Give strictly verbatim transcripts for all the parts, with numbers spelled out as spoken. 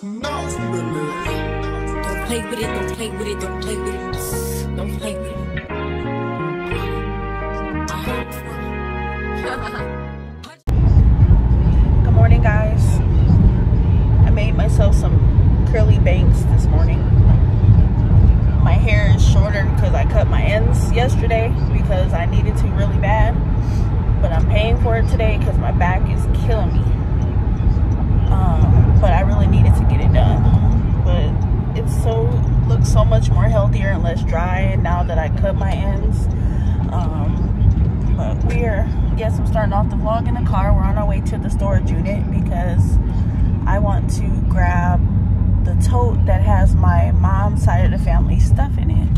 Don't play with it, don't play with it, don't play with it, don't play with it. Good morning, guys. I made myself some curly bangs this morning. My hair is shorter because I cut my ends yesterday because I needed to really bad. But I'm paying for it today because my back is killing me. Um, but I really needed to get it done. But it so looks so much more healthier and less dry now that I cut my ends. Um, but we are, yes, I'm starting off the vlog in the car. We're on our way to the storage unit because I want to grab the tote that has my mom's side of the family stuff in it.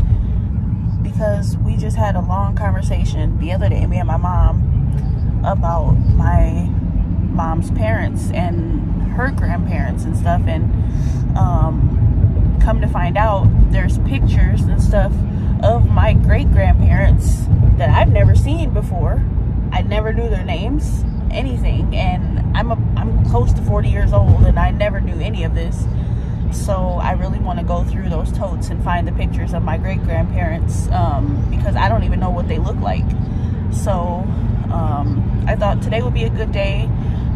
Because we just had a long conversation the other day, me and my mom, about my mom's parents and her grandparents and stuff, and um, come to find out there's pictures and stuff of my great-grandparents that I've never seen before. I never knew their names, anything, and I'm, a, I'm close to forty years old and I never knew any of this, so I really want to go through those totes and find the pictures of my great-grandparents um, because I don't even know what they look like. So Um, I thought today would be a good day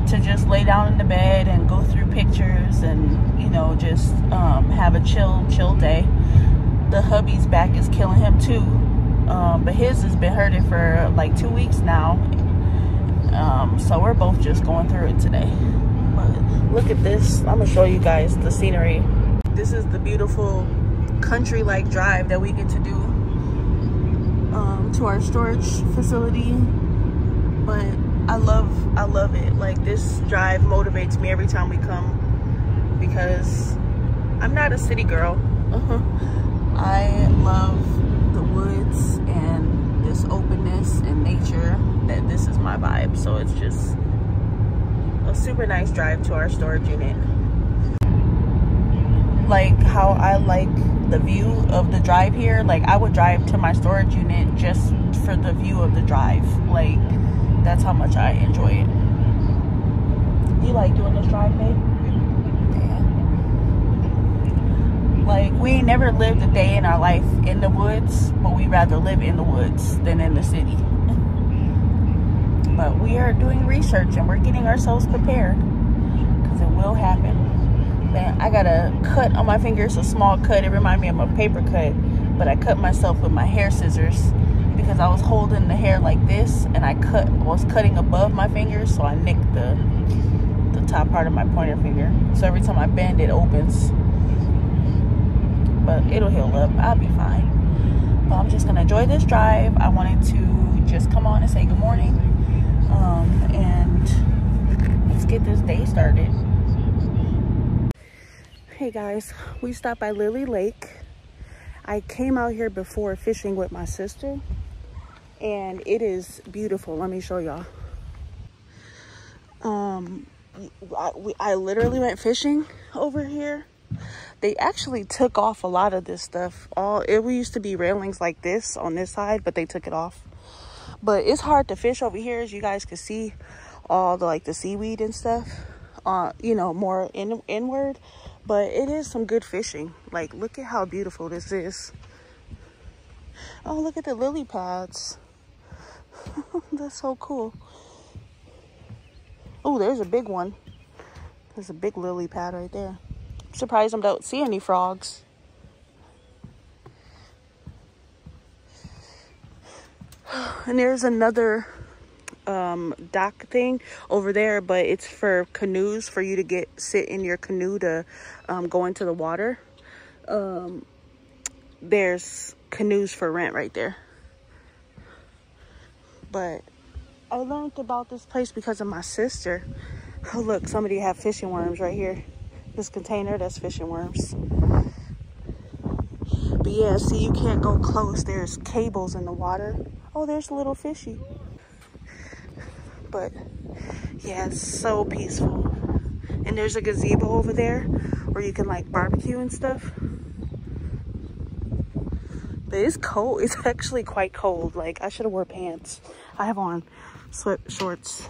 to just lay down in the bed and go through pictures and, you know, just um, have a chill, chill day. The hubby's back is killing him too, um, but his has been hurting for like two weeks now. Um, so we're both just going through it today. But look at this. I'm gonna show you guys the scenery. This is the beautiful country-like drive that we get to do um, to our storage facility. But I love, I love it. Like, this drive motivates me every time we come because I'm not a city girl. Uh-huh. I love the woods and this openness and nature. That this is my vibe. So it's just a super nice drive to our storage unit. Like how I like the view of the drive here. Like, I would drive to my storage unit just for the view of the drive. Like, that's how much I enjoy it. You like doing this drive, babe? Yeah. Like, we ain't never lived a day in our life in the woods, but we rather live in the woods than in the city. But we are doing research and we're getting ourselves prepared because it will happen. Man, I got a cut on my finger. It's a small cut. It reminded me of a paper cut, but I cut myself with my hair scissors. Because I was holding the hair like this, and I cut was cutting above my fingers, so I nicked the the top part of my pointer finger. So every time I bend, it opens. But it'll heal up. I'll be fine. But I'm just gonna enjoy this drive. I wanted to just come on and say good morning, um, and let's get this day started. Hey guys, we stopped by Lily Lake. I came out here before fishing with my sister. And it is beautiful. Let me show y'all. Um, I, we, I literally went fishing over here. They actually took off a lot of this stuff. All it used to be railings like this on this side, but they took it off. But it's hard to fish over here, as you guys can see, all the like the seaweed and stuff. Uh, you know, more in, inward. But it is some good fishing. Like, look at how beautiful this is. Oh, look at the lily pads. That's so cool. Oh, there's a big one. There's a big lily pad right there. I'm surprised I don't see any frogs. And there's another um, dock thing over there, but it's for canoes, for you to get sit in your canoe to um, go into the water. Um, there's canoes for rent right there. But I learned about this place because of my sister. Oh, look, somebody have fishing worms right here. This container, that's fishing worms. But yeah, see, you can't go close. There's cables in the water. Oh, there's a little fishy. But yeah, it's so peaceful. And there's a gazebo over there where you can like barbecue and stuff. But it's cold. It's actually quite cold. Like, I should have wore pants. I have on sweat shorts.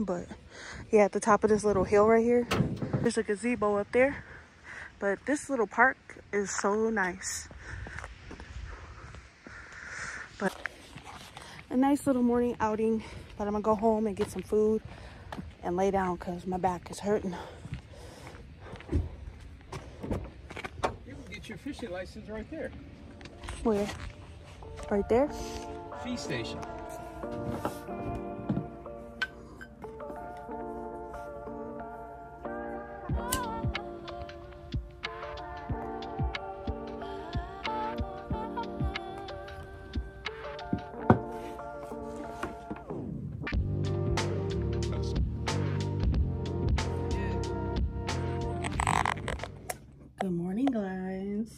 But yeah, at the top of this little hill right here. There's a gazebo up there, but this little park is so nice. But a nice little morning outing, but I'm gonna go home and get some food and lay down because my back is hurting. You can get your fishing license right there. Where? Right there? Fee station. Good morning, guys.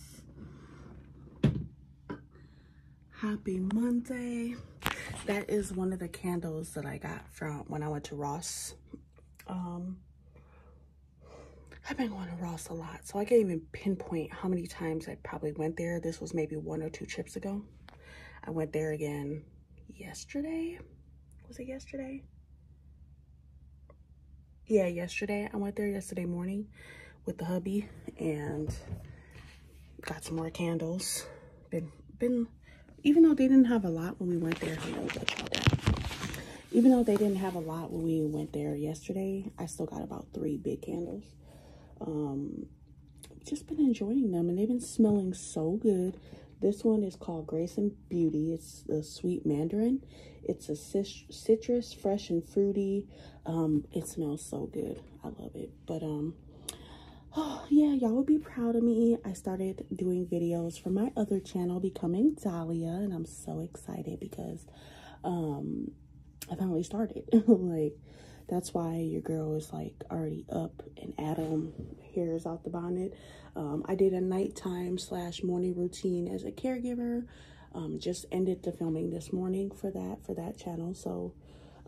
Happy Monday. That is one of the candles that I got from when I went to Ross. Um, I've been going to Ross a lot, so I can't even pinpoint how many times I probably went there. This was maybe one or two trips ago. I went there again yesterday. Was it yesterday? Yeah, yesterday. I went there yesterday morning with the hubby and got some more candles. Been, been, even though they didn't have a lot when we went there, you know, even though they didn't have a lot when we went there yesterday, I still got about three big candles. Um, just been enjoying them, and they've been smelling so good. This one is called Grace and Beauty. It's the Sweet Mandarin. It's a citrus, fresh and fruity. Um, it smells so good. I love it. But, um, oh yeah, y'all would be proud of me. I started doing videos for my other channel, Becoming Dahlia, and I'm so excited because um I finally started. Like, that's why your girl is like already up and at 'em, hair's out the bonnet. um I did a nighttime slash morning routine as a caregiver. Um just ended the filming this morning for that for that channel, so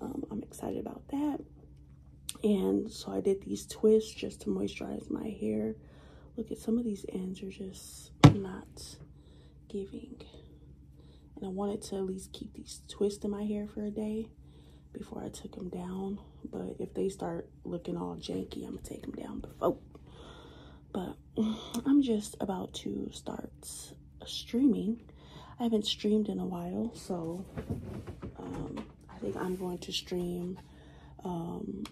um I'm excited about that. And so I did these twists just to moisturize my hair. Look at some of these ends are just not giving. And I wanted to at least keep these twists in my hair for a day before I took them down. But if they start looking all janky, I'm going to take them down before. But I'm just about to start streaming. I haven't streamed in a while, so um, I think I'm going to stream um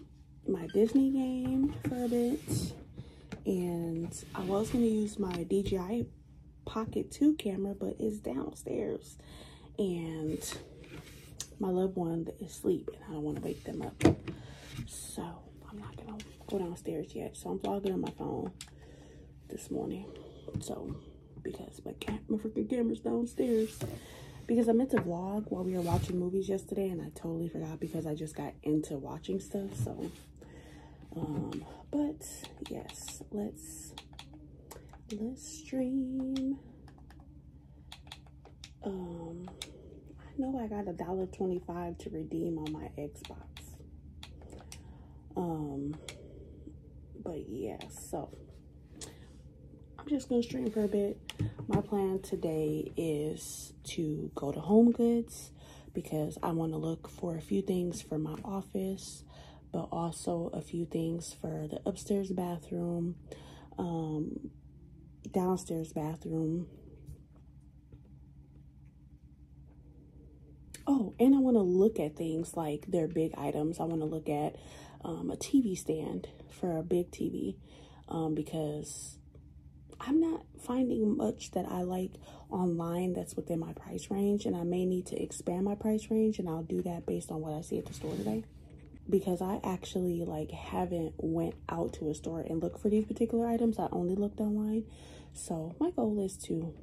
my Disney game for a bit, and I was going to use my D J I Pocket two camera, but it's downstairs and my loved one is asleep and I don't want to wake them up, so I'm not gonna go downstairs yet. So I'm vlogging on my phone this morning, so because my cam my freaking camera's downstairs. Because I meant to vlog while we were watching movies yesterday, and I totally forgot because I just got into watching stuff. So, um, but yes, let's, let's stream. Um, I know I got a dollar twenty-five to redeem on my Xbox. Um, but yeah, so I'm just going to stream for a bit. My plan today is to go to Home Goods because I want to look for a few things for my office, but also a few things for the upstairs bathroom, um, downstairs bathroom. Oh, and I want to look at things like their big items. I want to look at um, a T V stand for a big T V um, because I'm not finding much that I like online that's within my price range, and I may need to expand my price range, and I'll do that based on what I see at the store today, because I actually like haven't went out to a store and looked for these particular items. I only looked online. So my goal is to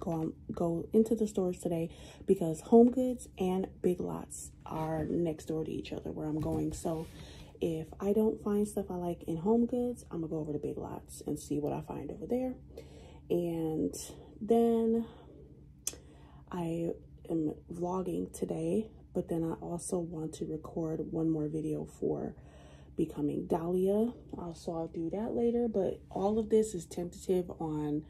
go on, go into the stores today because Home Goods and Big Lots are next door to each other where I'm going. So if I don't find stuff I like in Home Goods, I'm going to go over to Big Lots and see what I find over there. And then I am vlogging today, but then I also want to record one more video for Becoming Dahlia. Also, I'll do that later, but all of this is tentative on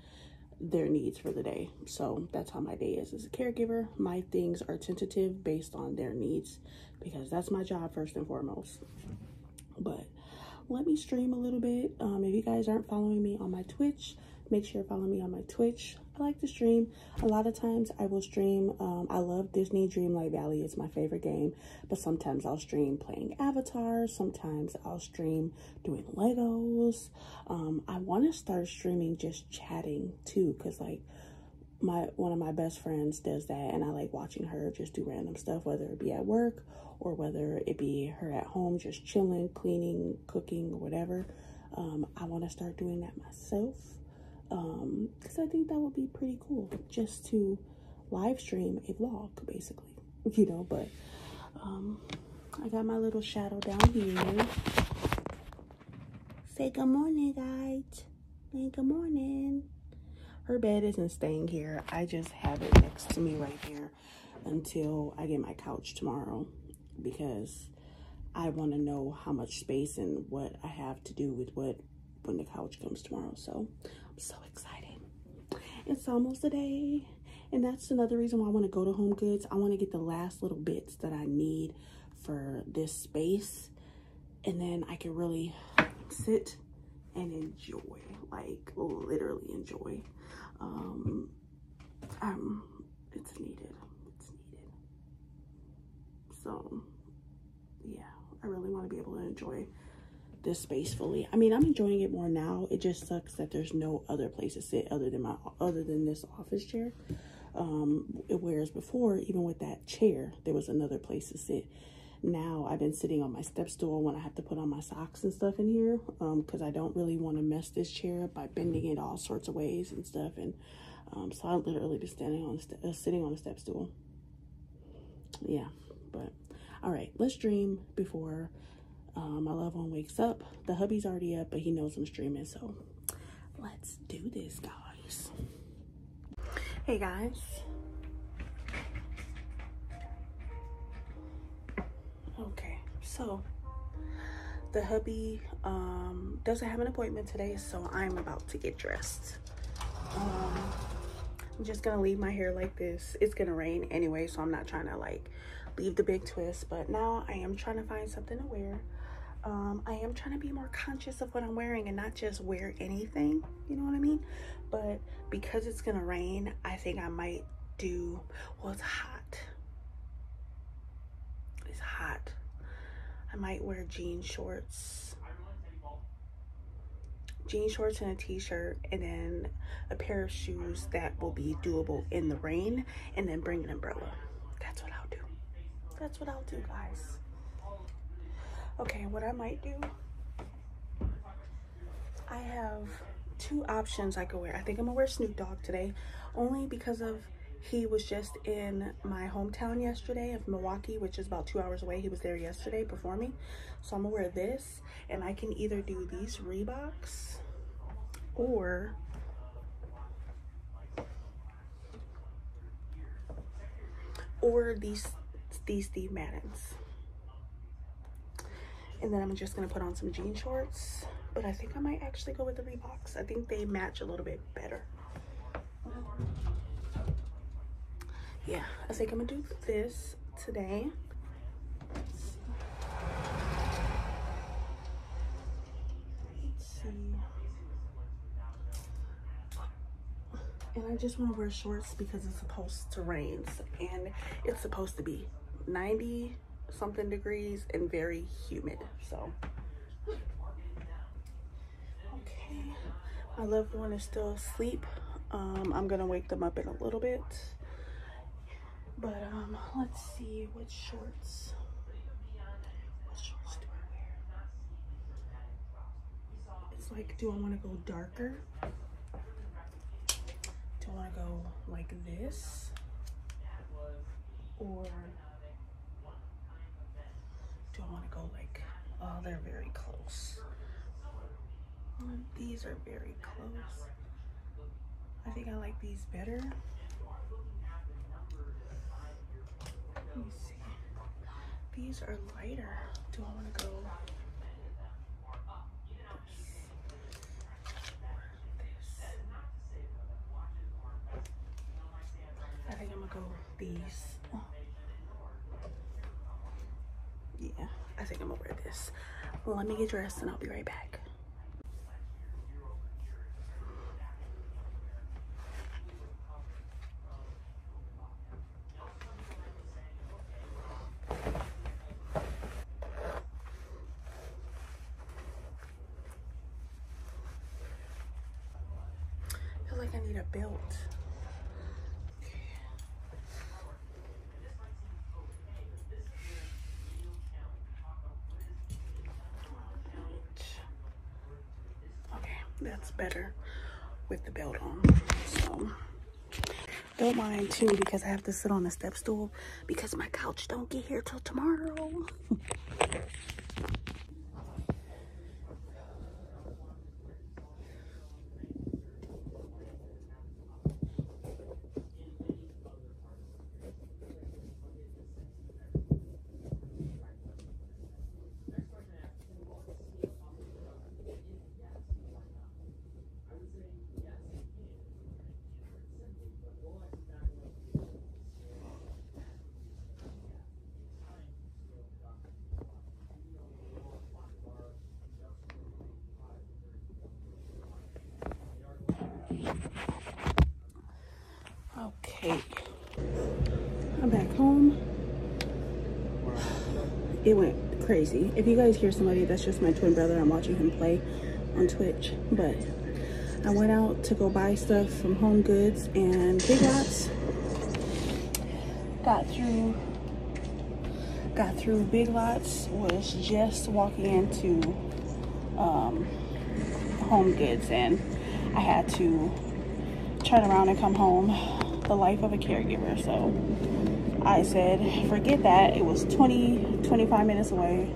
their needs for the day. So that's how my day is as a caregiver. My things are tentative based on their needs because that's my job first and foremost. but let me stream a little bit. Um, if you guys aren't following me on my Twitch, make sure you follow me on my Twitch. I like to stream. A lot of times I will stream. Um, I love Disney Dreamlight Valley. It's my favorite game. But sometimes I'll stream playing Avatar. Sometimes I'll stream doing Legos. Um, I want to start streaming just chatting too. Because like my one of my best friends does that. And I like watching her just do random stuff. Whether it be at work or whether it be her at home just chilling, cleaning, cooking, or whatever. Um, I want to start doing that myself. Um, because I think that would be pretty cool, just to live stream a vlog, basically, you know. But um, I got my little shadow down here. Say good morning, guys. Say good morning. Her bed isn't staying here. I just have it next to me right here until I get my couch tomorrow, because I want to know how much space and what I have to do with what when the couch comes tomorrow. So so excited. It's almost a day, and that's another reason why I want to go to Home Goods. I want to get the last little bits that I need for this space, and then I can really sit and enjoy, like literally enjoy. Um, um it's needed. It's needed. So yeah, I really want to be able to enjoy this space fully. I mean, I'm enjoying it more now. It just sucks that there's no other place to sit other than my other than this office chair. Um, whereas before, even with that chair, there was another place to sit. Now I've been sitting on my step stool when I have to put on my socks and stuff in here, um, because I don't really want to mess this chair up by bending it all sorts of ways and stuff. And um, so I've literally been standing on uh, sitting on a step stool. Yeah, but all right, let's dream before. Um, my loved one wakes up. The hubby's already up, but he knows I'm streaming, so let's do this, guys. Hey, guys. Okay, so the hubby um, doesn't have an appointment today, so I'm about to get dressed. Um, I'm just gonna leave my hair like this. It's gonna rain anyway, so I'm not trying to, like, leave the big twist, but now I am trying to find something to wear. Um, I am trying to be more conscious of what I'm wearing and not just wear anything, you know what I mean? But because it's gonna rain, I think I might do, well, it's hot. It's hot. I might wear jean shorts. Jean shorts and a t-shirt, and then a pair of shoes that will be doable in the rain, and then bring an umbrella. That's what I'll do. That's what I'll do, guys. Okay, what I might do, I have two options I could wear. I think I'm gonna wear Snoop Dogg today, only because of he was just in my hometown yesterday of Milwaukee, which is about two hours away. He was there yesterday before me. So I'm gonna wear this, and I can either do these Reeboks or or these these Steve Maddens. And then I'm just gonna put on some jean shorts, but I think I might actually go with the Reeboks. I think they match a little bit better. Yeah, I think I'm gonna do this today. Let's see. Let's see. And I just wanna wear shorts because it's supposed to rain, and it's supposed to be ninety something degrees and very humid. So okay, my loved one is still asleep. um I'm gonna wake them up in a little bit, but um let's see what shorts what shorts do I wear. It's like, do I want to go darker? Do I want to go like this, or do I want to go like, oh, they're very close. These are very close. I think I like these better. Let me see. These are lighter. Do I want to go this or this? I think I'm going to go these. Oh. Yeah, I think I'm gonna wear this. Let me get dressed and I'll be right back. I feel like I need a belt. That's better with the belt on. So don't mind too, because I have to sit on a step stool because my couch don't get here till tomorrow. Okay, I'm back home. It went crazy. If you guys hear somebody, that's just my twin brother. I'm watching him play on Twitch. But I went out to go buy stuff from Home Goods and Big Lots. Got through, got through Big Lots. Was just walking into um, Home Goods, and I had to turn around and come home. The life of a caregiver. So I said forget that. It was twenty twenty-five minutes away.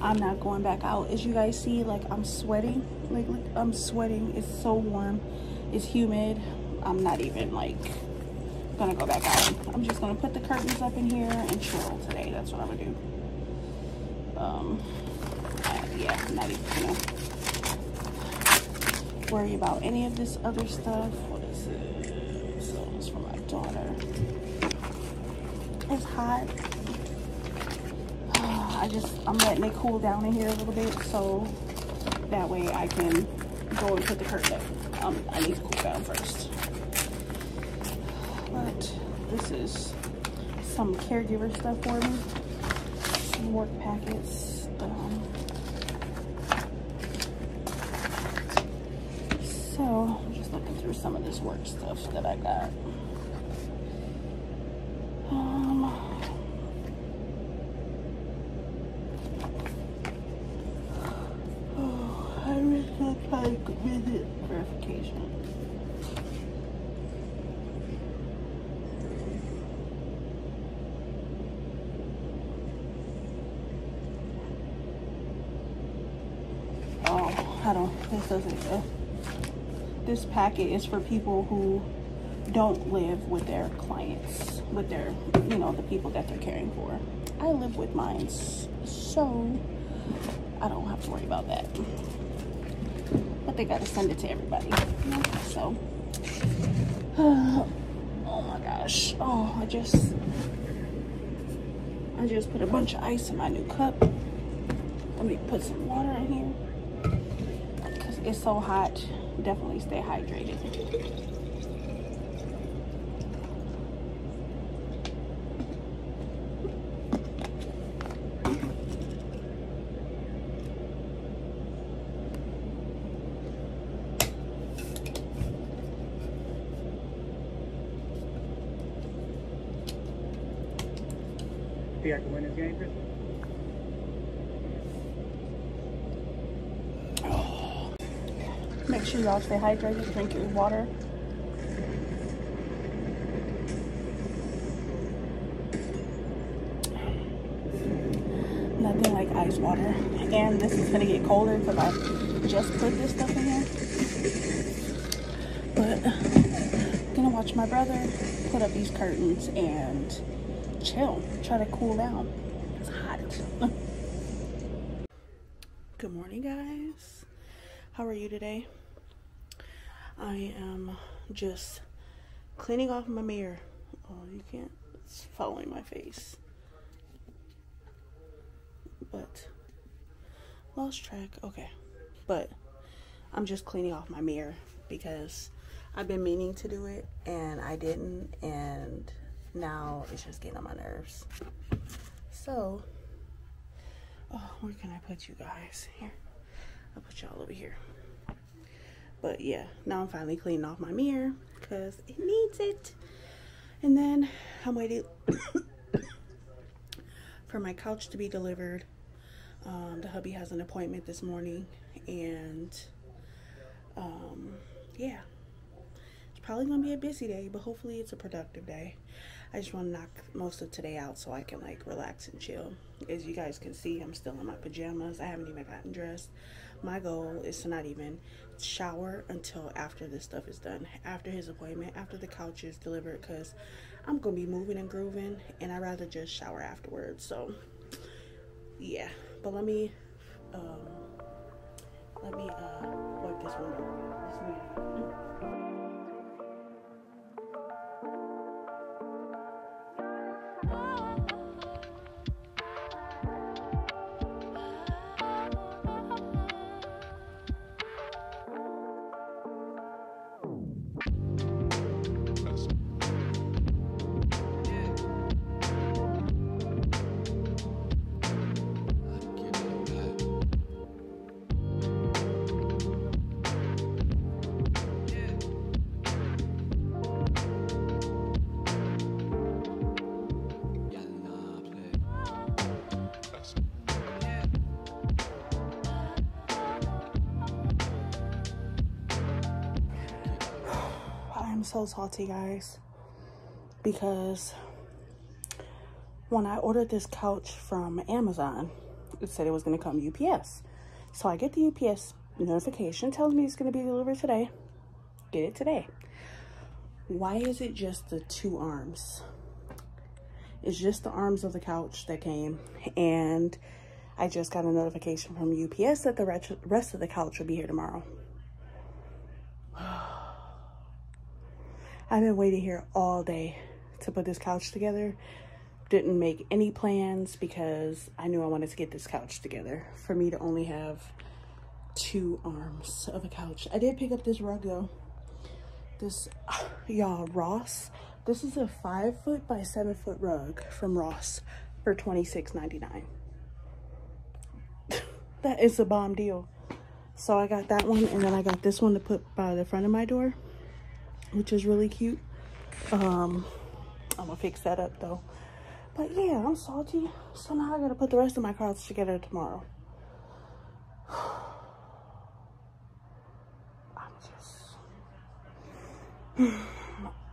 I'm not going back out. As you guys see, like I'm sweating, like, like I'm sweating. It's so warm, it's humid. I'm not even like gonna go back out. I'm just gonna put the curtains up in here and chill today. That's what I'm gonna do. Um uh, yeah, I'm not even gonna worry about any of this other stuff. What is it? For my daughter. It's hot. I just, I'm letting it cool down in here a little bit so that way I can go and put the curtain up. Um, I need to cool down first. But this is some caregiver stuff for me. Some work packets. Um, so, I'm just looking through some of this work stuff that I got. Visit verification. Oh, I don't, this doesn't go. This packet is for people who don't live with their clients, with their, you know, the people that they're caring for. I live with mine, so I don't have to worry about that. But they gotta send it to everybody, you know? So uh, oh my gosh. Oh, I just I just put a bunch of ice in my new cup. Let me put some water in here because it's so hot. Definitely stay hydrated. I can win this game, Chris? Oh. Make sure y'all stay hydrated, drink your water. Nothing like ice water. And this is gonna get colder because I just put this stuff in here. But I'm gonna watch my brother put up these curtains and chill, try to cool down. It's hot. Good morning, guys. How are you today? I am just cleaning off my mirror. Oh, you can't, it's following my face. But lost track. Okay. But I'm just cleaning off my mirror because I've been meaning to do it and I didn't, and now it's just getting on my nerves. So, oh, where can I put you guys? Here, I'll put y'all over here. But yeah, now I'm finally cleaning off my mirror because it needs it. And then I'm waiting for my couch to be delivered. Um, the hubby has an appointment this morning, and um, yeah, it's probably gonna be a busy day, but hopefully it's a productive day. I just want to knock most of today out so I can like relax and chill. As you guys can see, I'm still in my pajamas. I haven't even gotten dressed. My goal is to not even shower until after this stuff is done, after his appointment, after the couch is delivered, because I'm gonna be moving and grooving, and I'd rather just shower afterwards. So yeah, but let me um, let me uh, wipe this one this mirror. I'm so salty, guys, because when I ordered this couch from Amazon, it said it was going to come U P S. So I get the U P S notification telling me it's going to be delivered today. Get it today. Why is it just the two arms? It's just the arms of the couch that came, and I just got a notification from U P S that the rest of the couch will be here tomorrow. I've been waiting here all day to put this couch together. Didn't make any plans because I knew I wanted to get this couch together for me to only have two arms of a couch. I did pick up this rug though. This, y'all, Ross. This is a five foot by seven foot rug from Ross for twenty-six ninety-nine. That is a bomb deal. So I got that one, and then I got this one to put by the front of my door, which is really cute. Um, I'm gonna fix that up though. But yeah, I'm salty. So now I gotta put the rest of my cards together tomorrow. I'm just...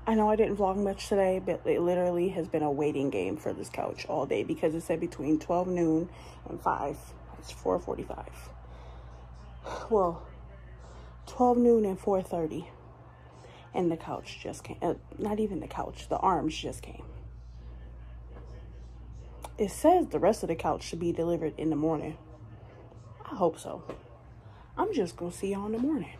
I know I didn't vlog much today, but it literally has been a waiting game for this couch all day because it said between twelve noon and five. It's four forty-five. Well, twelve noon and four thirty. And the couch just came. Uh, not even the couch. The arms just came. It says the rest of the couch should be delivered in the morning. I hope so. I'm just going to see y'all in the morning.